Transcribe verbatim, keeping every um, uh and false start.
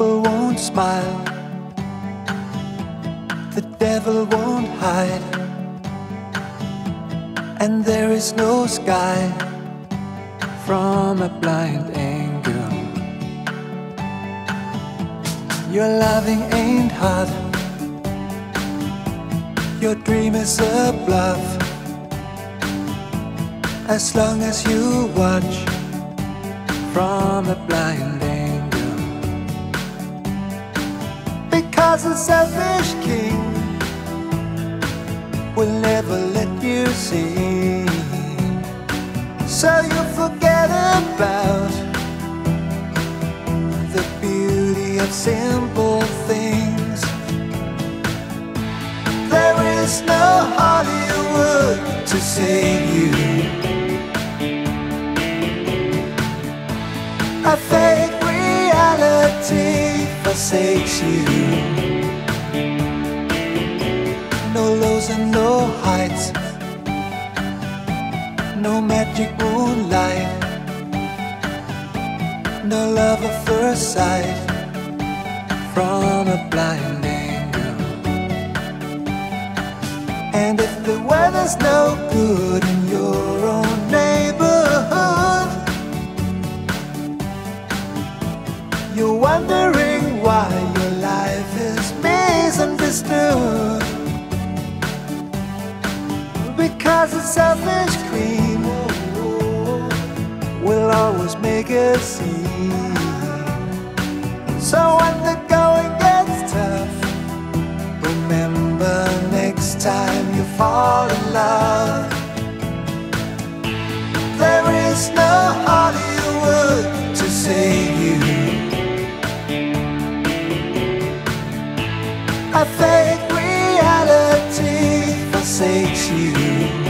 people won't smile, the devil won't hide, and there is no sky from a blind angle. Your loving ain't hard, your dream is a bluff, as long as you watch from a blind angle. Because a selfish king will never let you see, so you forget about the beauty of simple things. There is no Hollywood to save you, a fake reality forsakes you. No lows and no heights, no magic moonlight, no love at first sight from a blind angle. And if the weather's no good in your own neighborhood, you're wondering why your life is misunderstood. Because a selfish queen will always make a scene. So when the going gets tough, remember next time you fall in love. There is no Hollywood to save you, a fake reality forsakes you.